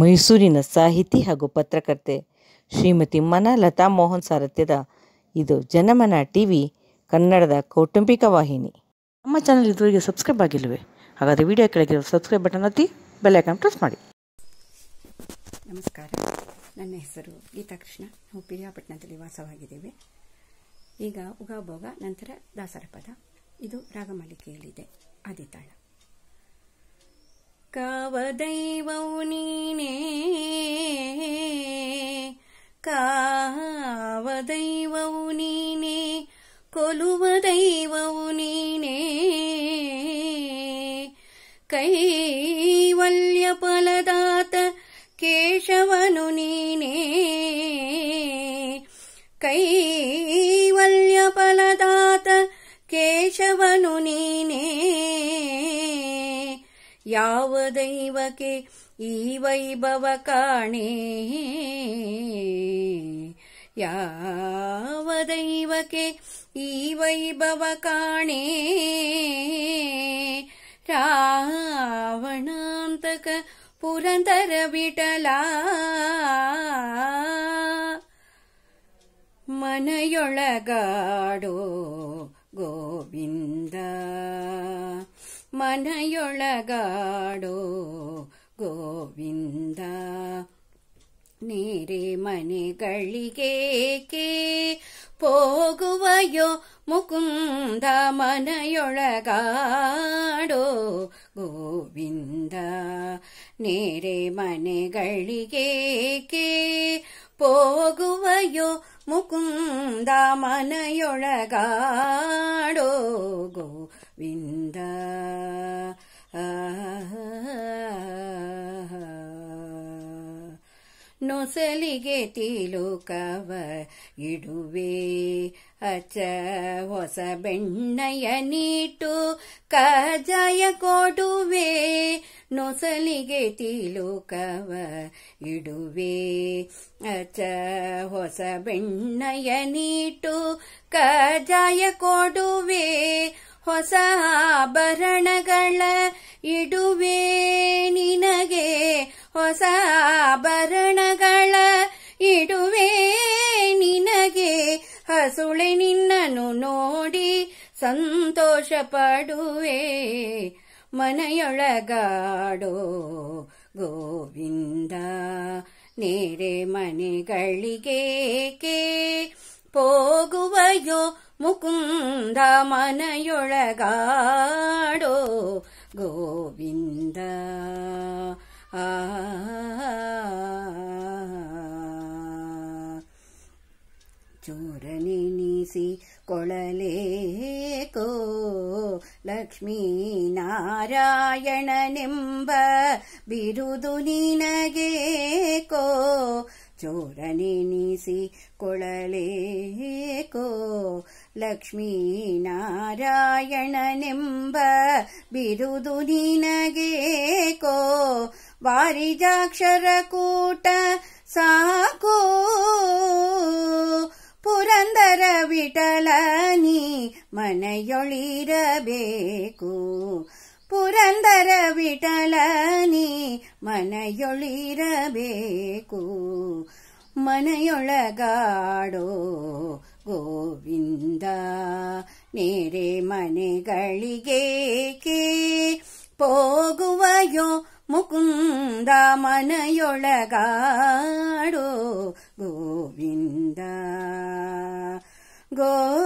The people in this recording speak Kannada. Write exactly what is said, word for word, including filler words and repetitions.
ಮೈಸೂರಿನ ಸಾಹಿತಿ ಹಾಗೂ ಪತ್ರಕರ್ತೆ ಶ್ರೀಮತಿ ಮನಲತಾ ಮೋಹನ್ ಸಾರಥ್ಯದ ಇದು ಜನಮನ ಟಿವಿ ಕನ್ನಡದ ಕೌಟುಂಬಿಕ ವಾಹಿನಿ. ನಮ್ಮ ಚಾನೆಲ್ ಇದುವರೆಗೆ ಸಬ್ಸ್ಕ್ರೈಬ್ ಆಗಿಲ್ಲವೇ? ಹಾಗಾದರೆ ವಿಡಿಯೋ ಕೆಳಗಿರುವ ಸಬ್ಸ್ಕ್ರೈಬ್ ಬಟನ್ ಒತ್ತಿ ಬೆಲ್ ಐಕಾನ್ ಪ್ರೆಸ್ ಮಾಡಿ. ನಮಸ್ಕಾರ, ನನ್ನ ಹೆಸರು ಗೀತಾ ಕೃಷ್ಣ. ನಾವು ಪಿರಿಯಾಪಟ್ಟಣದಲ್ಲಿ ವಾಸವಾಗಿದ್ದೇವೆ. ಈಗ ಉಗಾಭೋಗ ನಂತರ ದಾಸರ ಪದ. ಇದು ರಾಗಮಾಲಿಕೆಯಲ್ಲಿದೆ. ಆದಿತಾಳ ಕಾವದೈವವು ನೀನೇ ಕಾವದೈವವು ನೀನೇ ಕೊಲುವ ದೈವವು ನೀನೇ ಕೈವಲ್ಯ ಫಲದಾತ ಕೇಶವನು ನೀನೇ ಕೈವಲ್ಯ ಫಲದಾತ ಕೇಶವನು ನೀನೇ ಯಾವ ದೈವಕ್ಕೆ ಈ ವೈಭವ ಕಾಣೆ ಯಾವ ದೈವಕ್ಕೆ ಈ ವೈಭವ ಕಾಣೆ ರಾವಣಾಂತಕ ಪುರಂದರ ವಿಠಲ ಮನೆಯೊಳಗಾಡೋ ಗೋವಿಂದ ಮನೆಯೊಳಗಾಡೋ ಗೋವಿಂದ ನೇರೆ ಮನೆಗಳಿಗೇಕೆ ಹೋಗುವಯೋ ಮುಕುಂದ ಮನೆಯೊಳಗಾಡೋ ಗೋವಿಂದ ನೇರೆ ಮನೆಗಳಿಗೇಕೆ ಹೋಗುವಯೋ ಮುಕುಂದ ಮನೆಯೊಳಗಾಡೋ ಗೋವಿಂದ. ನೊಸಲಿಗೆ ತಿಲುಕವ ಇಡುವೆ ಅಚ್ಚ ಹೊಸ ಬೆಣ್ಣೆಯ ನೀಟು ಕಜಾಯ ಕೊಡುವೆ ನೊಸಲಿಗೆ ತಿಲುಕವ ಇಡುವೆ ಅಚ್ಚ ಹೊಸ ಬೆಣ್ಣೆಯ ನೀಟು ಕಜಾಯ ಕೊಡುವೆ ಹೊಸ ಆಭರಣಗಳ ಇಡುವೆ ನಿನಗೆ ಹೊಸ ಆಭರಣಗಳ ಇಡುವೆ ನಿನಗೆ ಹಸುಳೆ ನಿನ್ನನ್ನು ನೋಡಿ ಸಂತೋಷ ಪಡುವೆ ಮನೆಯೊಳಗಾಡೋ ಗೋವಿಂದ ನೇರೆ ಮನೆಗಳಿಗೇಕೆ ಹೋಗುವಯೋ ಮುಕುಂದ ಮನೆಯೊಳಗಾಡೋ ಗೋವಿಂದ. ಆ ಚೋರನೆನಿಸಿ ಕೊಳಲೇಕೋ ಲಕ್ಷ್ಮೀನಾರಾಯಣನೆಂಬ ಬಿರುದು ನಿನಗೇಕೋ ಚೋರನೆನಿಸಿ ಕೊಳಲೇಕೋ ಲಕ್ಷ್ಮೀನಾರಾಯಣನೆಂಬ ಬಿರುದು ನಿನಗೇಕೋ ವಾರಿಜಾಕ್ಷರ ಕೂಟ ಸಾಕೋ ಪುರಂದರ ವಿಠಲನಿ ಮನೆಯೊಳಿರಬೇಕು ಪುರಂದರ ವಿಠಲನಿ ಮನೆಯೊಳಿರಬೇಕು ಮನೆಯೊಳಗಾಡೋ ಗೋವಿಂದ ನೇರೆ ಮನೆಗಳಿಗೇಕೆ ಹೋಗುವಯೋ ಮುಕುಂದ ಮನೆಯೊಳಗಾಡೋ ಗೋವಿಂದ ಗೋ